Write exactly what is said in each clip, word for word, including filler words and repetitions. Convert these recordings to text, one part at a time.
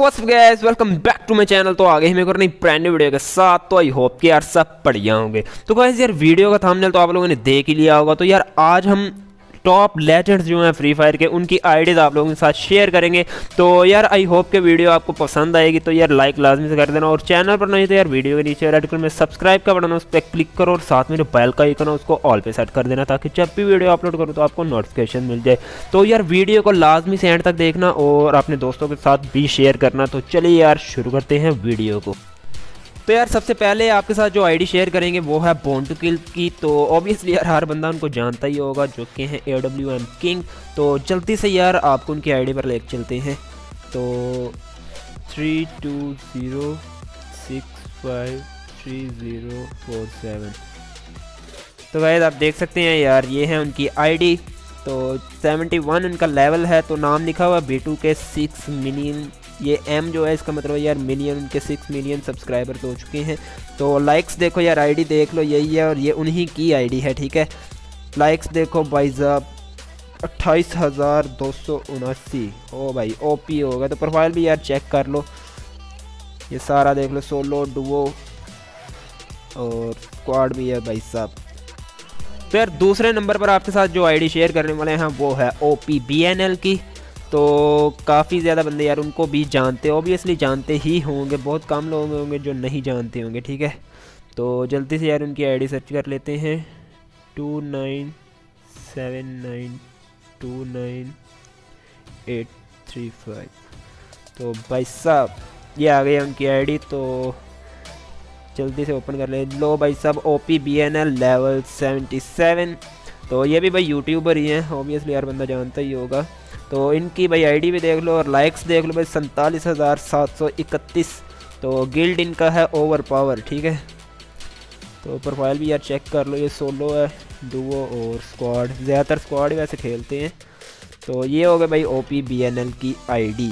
What's up guys, welcome back to my channel. तो आगे ही मेरे को नई ब्रांड न्यू वीडियो के साथ। तो आई होप कि यार सब बढ़िया होंगे। तो गाइस यार वीडियो का थंबनेल तो आप लोगों ने देख ही लिया होगा। तो यार आज हम टॉप लेजेंड्स जो हैं फ्री फायर के उनकी आइडियाज़ आप लोगों के साथ शेयर करेंगे। तो यार आई होप के वीडियो आपको पसंद आएगी। तो यार लाइक लाजमी से कर देना, और चैनल पर नहीं तो यार वीडियो के नीचे रेड कलर में सब्सक्राइब का बटन है उस पर क्लिक करो, और साथ में जो बेल का आइकन है उसको ऑल पे सेट कर देना ताकि जब भी वीडियो अपलोड करो तो आपको नोटिफिकेशन मिल जाए। तो यार वीडियो को लाजमी से एंड तक देखना और अपने दोस्तों के साथ भी शेयर करना। तो चलिए यार शुरू करते हैं वीडियो को। तो यार सबसे पहले आपके साथ जो आईडी शेयर करेंगे वो है बॉन्ड किल्प की। तो ऑब्वियसली यार हर बंदा उनको जानता ही होगा जो कि हैं ए डब्ल्यू एम किंग। तो जल्दी से यार आपको उनकी आईडी पर लेकर चलते हैं। तो three two zero six five three zero four seven तो गाइस आप देख सकते हैं यार ये है उनकी आईडी। तो सेवेंटी वन उनका लेवल है। तो नाम लिखा हुआ B two K six million, ये एम जो है इसका मतलब है यार मिलियन, उनके सिक्स मिलियन सब्सक्राइबर्स हो चुके हैं। तो लाइक्स देखो यार, आईडी देख लो, यही है और ये उन्हीं की आईडी है, ठीक है। लाइक्स देखो भाई साहब अट्ठाईस हज़ार दो सौ उनासी। ओ भाई ओपी हो गया। तो प्रोफाइल भी यार चेक कर लो, ये सारा देख लो, सोलो डुओ और स्क्वाड भी है भाई साहब। तो यार दूसरे नंबर पर आपके साथ जो आईडी शेयर करने वाले हैं वो है ओपी बीएनएल की। तो काफ़ी ज़्यादा बंदे यार उनको भी जानते, ऑब्वियसली जानते ही होंगे, बहुत कम लोग होंगे जो नहीं जानते होंगे, ठीक है। तो जल्दी से यार उनकी आईडी सर्च कर लेते हैं। Two nine seven nine two nine eight three five तो भाई साहब ये आ गई है उनकी आईडी। तो जल्दी से ओपन कर ले। लो भाई साहब OP BNL level seventy seven. तो ये भी भाई यूट्यूबर ही हैं, ऑब्वियसली यार बंदा जानता ही होगा। तो इनकी भाई आईडी भी देख लो और लाइक्स देख लो भाई सैंतालीस हज़ार सात सौ इकतीस। तो गिल्ड इनका है ओवर पावर, ठीक है। तो प्रोफाइल भी यार चेक कर लो, ये सोलो है, डुओ और स्क्वाड, ज़्यादातर स्क्वाड वैसे खेलते हैं। तो ये हो गया भाई ओपी बीएनएल की आईडी।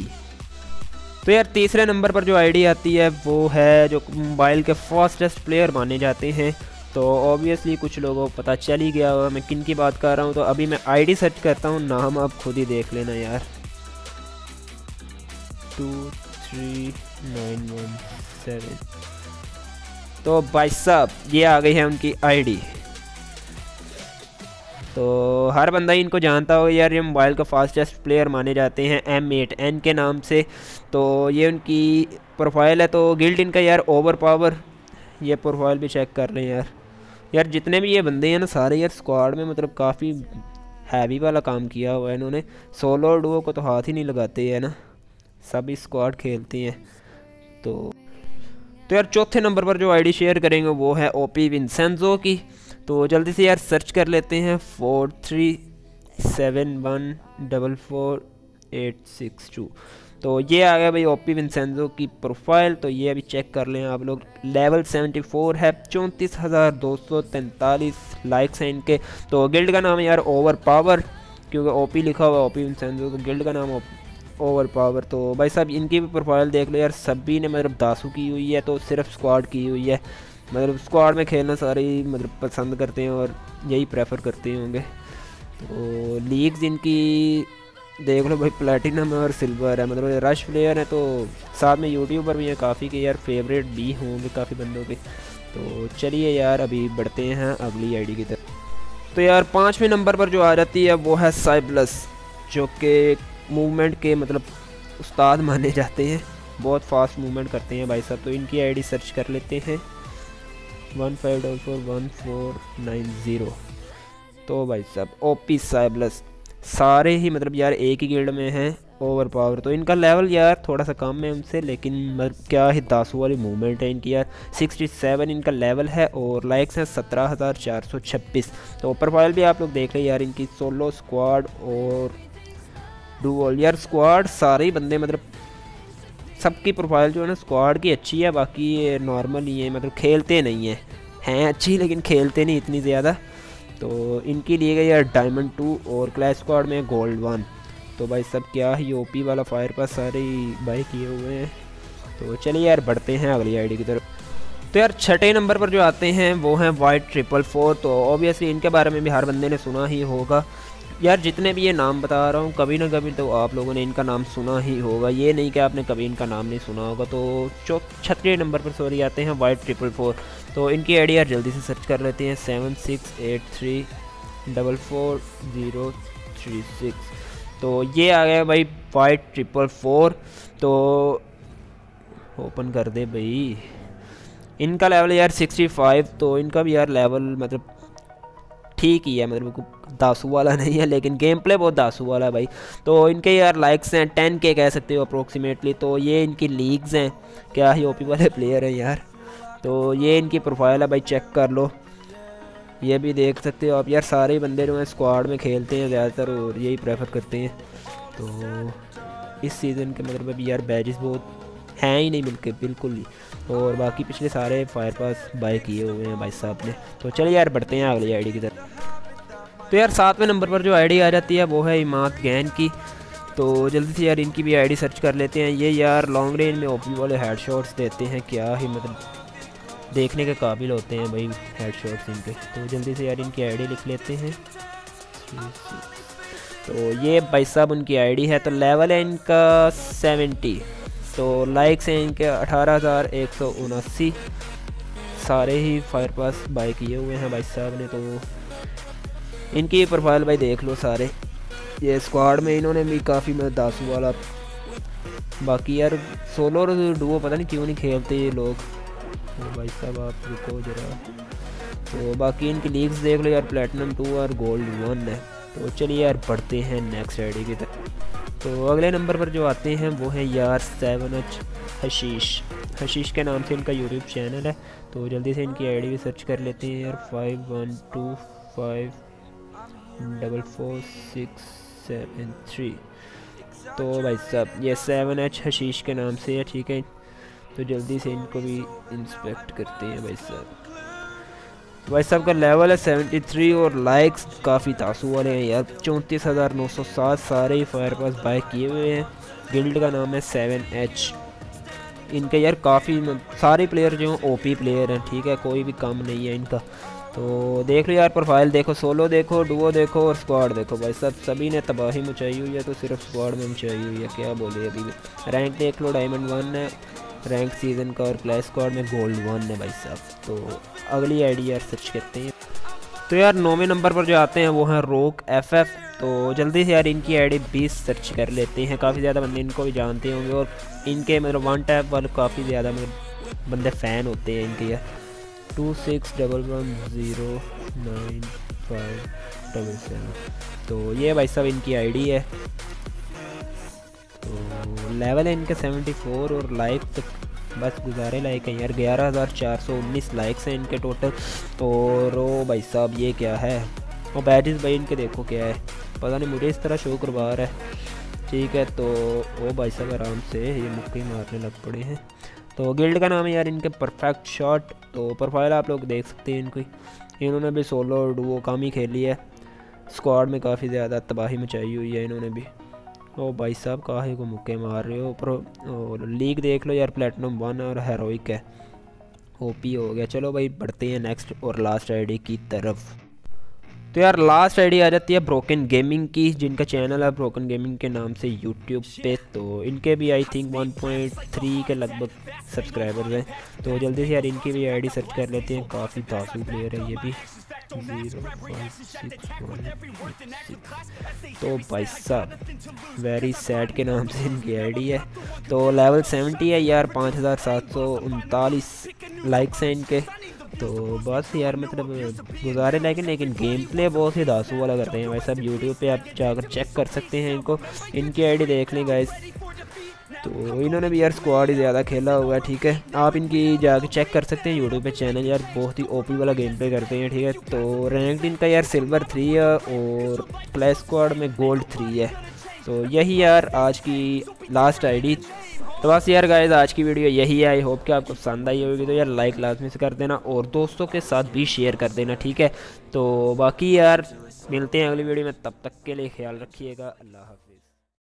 तो यार तीसरे नंबर पर जो आईडी आती है वो है जो मोबाइल के फास्टेस्ट प्लेयर माने जाते हैं। तो ऑब्वियसली कुछ लोगों को पता चल ही गया होगा मैं किन की बात कर रहा हूँ। तो अभी मैं आईडी सर्च करता हूँ, नाम आप खुद ही देख लेना यार। Two three nine one seven. तो भाई साहब ये आ गई है उनकी आईडी। तो हर बंदा ही इनको जानता हो यार, ये मोबाइल का फास्टेस्ट प्लेयर माने जाते हैं एम एट एन के नाम से। तो ये उनकी प्रोफाइल है। तो गिल्ड इनका यार ओवर पावर, ये प्रोफाइल भी चेक कर रहे हैं यार। यार जितने भी ये बंदे हैं ना सारे यार स्क्वाड में मतलब काफ़ी हैवी वाला काम किया हुआ है इन्होंने। सोलो और डुओ को तो हाथ ही नहीं लगाते हैं ना, सभी स्क्वाड खेलते हैं। तो तो यार चौथे नंबर पर जो आईडी शेयर करेंगे वो है ओपी विंसेंजो की। तो जल्दी से यार सर्च कर लेते हैं। Four three seven one double four eight six two. तो ये आ गया भाई ओपी विंसेंजो की प्रोफाइल। तो ये अभी चेक कर लें आप लोग, लेवल सेवेंटी फोर है, चौंतीस हज़ार दो सौ तैंतालीस लाइक्स हैं इनके। तो गिल्ड का नाम है यार ओवर पावर, क्योंकि ओपी लिखा हुआ ओपी विंसेंजो को, गिल्ड का नाम ओवर पावर। तो भाई साहब इनकी भी प्रोफाइल देख लो यार, सभी ने मतलब दासू की हुई है, तो सिर्फ स्क्वाड की हुई है, मतलब स्क्वाड में खेलना सारे मतलब पसंद करते हैं और यही प्रेफर करते होंगे। तो लीग्स इनकी देख लो भाई प्लैटिनम है और सिल्वर है, मतलब रश प्लेयर है। तो साथ में यूट्यूबर भी हैं काफ़ी के यार, फेवरेट भी होंगे काफ़ी बंदों के। तो चलिए यार अभी बढ़ते हैं अगली आईडी की तरफ। तो यार पाँचवें नंबर पर जो आ जाती है वो है साइबलस, जो कि मूवमेंट के मतलब उस्ताद माने जाते हैं, बहुत फास्ट मूवमेंट करते हैं भाई साहब। तो इनकी आईडी सर्च कर लेते हैं। One five double four one four nine zero. तो भाई साहब ओपी साइबलस सारे ही मतलब यार एक ही गिल्ड में हैं, ओवर पावर। तो इनका लेवल यार थोड़ा सा कम है उनसे, लेकिन मतलब क्या ही दासू वाली मूवमेंट है इनकी यार। सिक्सटी सेवन इनका लेवल है और लाइक्स हैं सत्रह हज़ार चार सौ छब्बीस। तो प्रोफाइल भी आप लोग देख लें यार इनकी, सोलो स्क्वाड और डुओल, यार स्क्वाड सारे ही बंदे मतलब सबकी प्रोफाइल जो है ना स्क्वाड की अच्छी है, बाकी ये नॉर्मल ही है, मतलब खेलते नहीं हैं, हैं अच्छी लेकिन खेलते नहीं इतनी ज़्यादा। तो इनकी लिए गई यार डायमंड टू और क्लैश स्क्वाड में गोल्ड वन। तो भाई सब क्या ही ओपी वाला फायर पास सारे भाई किए हुए हैं। तो चलिए यार बढ़ते हैं अगली आईडी की तरफ। तो यार छठे नंबर पर जो आते हैं वो हैं वाइट ट्रिपल फोर। तो ऑब्वियसली इनके बारे में भी हर बंदे ने सुना ही होगा। यार जितने भी ये नाम बता रहा हूँ कभी ना कभी तो आप लोगों ने इनका नाम सुना ही होगा, ये नहीं कि आपने कभी इनका नाम नहीं सुना होगा। तो चौ छठवें नंबर पर सॉरी आते हैं वाइट ट्रिपल फोर। तो इनकी आईडी यार जल्दी से सर्च कर लेते हैं, seven six eight three double four zero three six. तो ये आ गया भाई वाइट ट्रिपल फोर। तो ओपन कर दे भाई। इनका लेवल यार सिक्सटी फाइव, तो इनका भी यार लेवल मतलब ठीक ही है, मतलब दासू वाला नहीं है लेकिन गेम प्ले बहुत दासू वाला है भाई। तो इनके यार लाइक्स हैं टेन के कह सकते हो अप्रोक्सीमेटली। तो ये इनकी लीग्स हैं, क्या ही ओपी वाले प्लेयर हैं यार। तो ये इनकी प्रोफाइल है भाई, चेक कर लो, ये भी देख सकते हो आप। यार सारे बंदे जो हैं स्क्वाड में खेलते हैं ज़्यादातर और यही प्रेफर करते हैं। तो इस सीज़न के मतलब अभी यार बैजेस बहुत हैं ही नहीं मिलके बिल्कुल ही, और बाकी पिछले सारे फायर पास बाय किए हुए हैं भाई साहब ने। तो चलिए यार बढ़ते हैं अगली आईडी की तरफ। तो यार सातवें नंबर पर जो आईडी आ जाती है वो है हिम्मत जैन की। तो जल्दी से यार इनकी भी आईडी सर्च कर लेते हैं। ये यार लॉन्ग रेंज में ओपी वाले हेडशॉट्स देते हैं, क्या ही मतलब देखने के काबिल होते हैं भाई हेडशॉट्स इनके। तो जल्दी से यार इनकी आईडी लिख लेते हैं। तो ये भाई साहब उनकी आईडी है। तो लेवल है इनका सेवेंटी, तो लाइक्स हैं इनके अठारह हज़ार एक सौ उनासी, सारे ही फायर पास बाय किए हुए हैं भाई साहब ने। तो इनकी प्रोफाइल भाई देख लो सारे, ये स्क्वाड में इन्होंने भी काफ़ी मतलब दासू वाला, बाकी यार सोलो और डुओ पता नहीं क्यों नहीं खेलते ये लोग। तो भाई साहब आप रुको जरा। तो बाकी इनकी लीग्स देख लो यार, प्लेटिनम टू और गोल्ड वन है। तो चलिए यार बढ़ते हैं नेक्स्ट आईडी की तरफ। तो अगले नंबर पर जो आते हैं वो है यार सेवन एच हशीश। हशीश के नाम से इनका यूट्यूब चैनल है। तो जल्दी से इनकी आईडी भी सर्च कर लेते हैं यार, five one two five double four six seven three. तो भाई साहब ये सेवन एच हशीश के नाम से है, ठीक है। तो जल्दी से इनको भी इंस्पेक्ट करते हैं भाई साहब। भाई साहब का लेवल है सेवेंटी थ्री और लाइक्स काफ़ी तासू वाले हैं यार, चौंतीस हज़ार नौ सौ सात, सारे ही फायर पास बाय किए हुए हैं। गिल्ड का नाम है सेवन एच। इनके यार काफ़ी सारे प्लेयर जो हैं ओपी प्लेयर हैं, ठीक है, कोई भी कम नहीं है इनका। तो देख लो यार प्रोफाइल देखो, सोलो देखो, डुओ देखो और स्क्वाड देखो, भाई साहब सभी ने तबाही मचाई हुई है। तो सिर्फ स्क्वाड में मचाई हुई है, क्या बोले अभी भी। रैंक देख लो, डायमंड वन है रैंक सीजन का, और क्लैश स्क्वाड में गोल्ड वन है भाई साहब। तो अगली आईडी यार सर्च करते हैं। तो यार नौवें नंबर पर जो आते हैं वो है रोक एफ एफ। तो जल्दी से यार इनकी आईडी बीस सर्च कर लेते हैं। काफ़ी ज़्यादा बंदे इनको भी जानते होंगे और इनके मतलब वन टैप वाले काफ़ी ज़्यादा मतलब बंदे फ़ैन होते हैं इनके यार। Two six double one zero nine five double seven. तो ये भाई साहब इनकी आईडी है। तो लेवल है इनका सेवेंटी फोर और लाइक तक बस गुजारे लाइक है यार, ग्यारह हज़ार चार सौ उन्नीस लाइक्स हैं इनके टोटल। और ओ भाई साहब ये क्या है, और बैजेस भाई इनके देखो क्या है, पता नहीं मुझे इस तरह शो करवा रहा है, ठीक है। तो ओ भाई साहब आराम से, ये मुक्की मारने लग पड़े हैं। तो गिल्ड का नाम है यार इनके परफेक्ट शॉट। तो प्रोफाइल आप लोग देख सकते हैं इनकी, इन्होंने भी सोलो और डुओ कम ही खेली है, स्क्वाड में काफ़ी ज़्यादा तबाही मचाई हुई है इन्होंने भी। ओ भाई साहब काहे को मुक्के मार रहे हो ऊपर। और लीग देख लो यार, प्लेटिनम वन और हेरोइक है, ओपी हो गया। चलो भाई बढ़ते हैं नेक्स्ट और लास्ट आईडी की तरफ। तो यार लास्ट आईडी आ जाती है ब्रोकन गेमिंग की, जिनका चैनल है ब्रोकन गेमिंग के नाम से यूट्यूब पे। तो इनके भी I think one point three के लगभग सब्सक्राइबर्स हैं। तो जल्दी से यार इनकी भी आईडी सर्च कर लेते हैं, काफ़ी तासू प्लेयर है ये भी। तो भाई साहब वेरी सैड के नाम से इनकी आईडी है। तो लेवल सेवेंटी है यार, पाँच हज़ार सात सौ उनतालीस लाइक्स हैं इनके। तो बस यार मतलब गुजारे लाइक, लेकिन गेम प्ले बहुत ही दासू वाला करते हैं भाई साहब। यूट्यूब पे आप जाकर चेक कर सकते हैं इनको, इनकी आईडी देख लें गाइस। तो इन्होंने भी यार स्क्वाड ही ज़्यादा खेला हुआ है, ठीक है। आप इनकी जाके चेक कर सकते हैं यूट्यूब पे चैनल, यार बहुत ही ओपी वाला गेम प्ले करते हैं, ठीक है। तो रैंक इनका यार सिल्वर थ्री है और क्लैश स्क्वाड में गोल्ड थ्री है। तो यही यार आज की लास्ट आईडी। तो बस यार गाइस आज की वीडियो यही है, आई होप कि आपको पसंद आई होगी। तो यार लाइक लाजमी से कर देना और दोस्तों के साथ भी शेयर कर देना, ठीक है। तो बाकी यार मिलते हैं अगली वीडियो में, तब तक के लिए ख्याल रखिएगा, अल्लाह हाफ़िज़।